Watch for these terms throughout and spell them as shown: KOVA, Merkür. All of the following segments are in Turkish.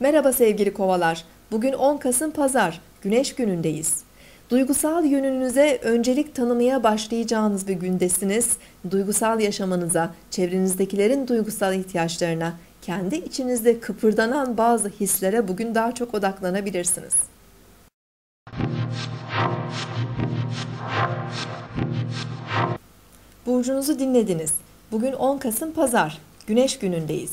Merhaba sevgili kovalar. Bugün 10 Kasım Pazar, Güneş günündeyiz. Duygusal yönünüze öncelik tanımaya başlayacağınız bir gündesiniz. Duygusal yaşamınıza, çevrenizdekilerin duygusal ihtiyaçlarına, kendi içinizde kıpırdanan bazı hislere bugün daha çok odaklanabilirsiniz. Burcunuzu dinlediniz. Bugün 10 Kasım Pazar, Güneş günündeyiz.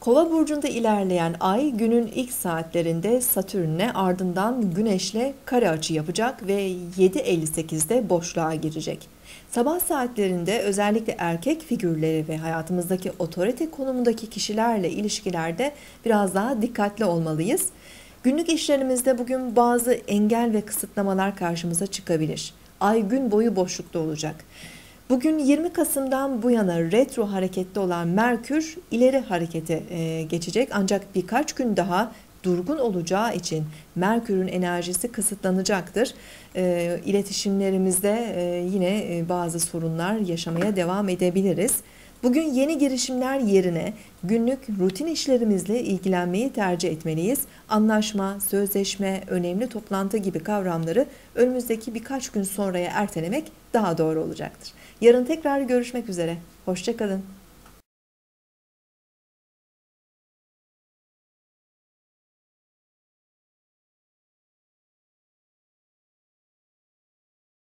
Kova burcunda ilerleyen ay günün ilk saatlerinde Satürn'le ardından Güneş'le kare açı yapacak ve 7:58'de boşluğa girecek. Sabah saatlerinde özellikle erkek figürleri ve hayatımızdaki otorite konumundaki kişilerle ilişkilerde biraz daha dikkatli olmalıyız. Günlük işlerimizde bugün bazı engel ve kısıtlamalar karşımıza çıkabilir. Ay gün boyu boşlukta olacak. Bugün 20 Kasım'dan bu yana retro harekette olan Merkür ileri harekete geçecek, ancak birkaç gün daha durgun olacağı için Merkür'ün enerjisi kısıtlanacaktır. İletişimlerimizde yine bazı sorunlar yaşamaya devam edebiliriz. Bugün yeni girişimler yerine günlük rutin işlerimizle ilgilenmeyi tercih etmeliyiz. Anlaşma, sözleşme, önemli toplantı gibi kavramları önümüzdeki birkaç gün sonraya ertelemek daha doğru olacaktır. Yarın tekrar görüşmek üzere. Hoşça kalın.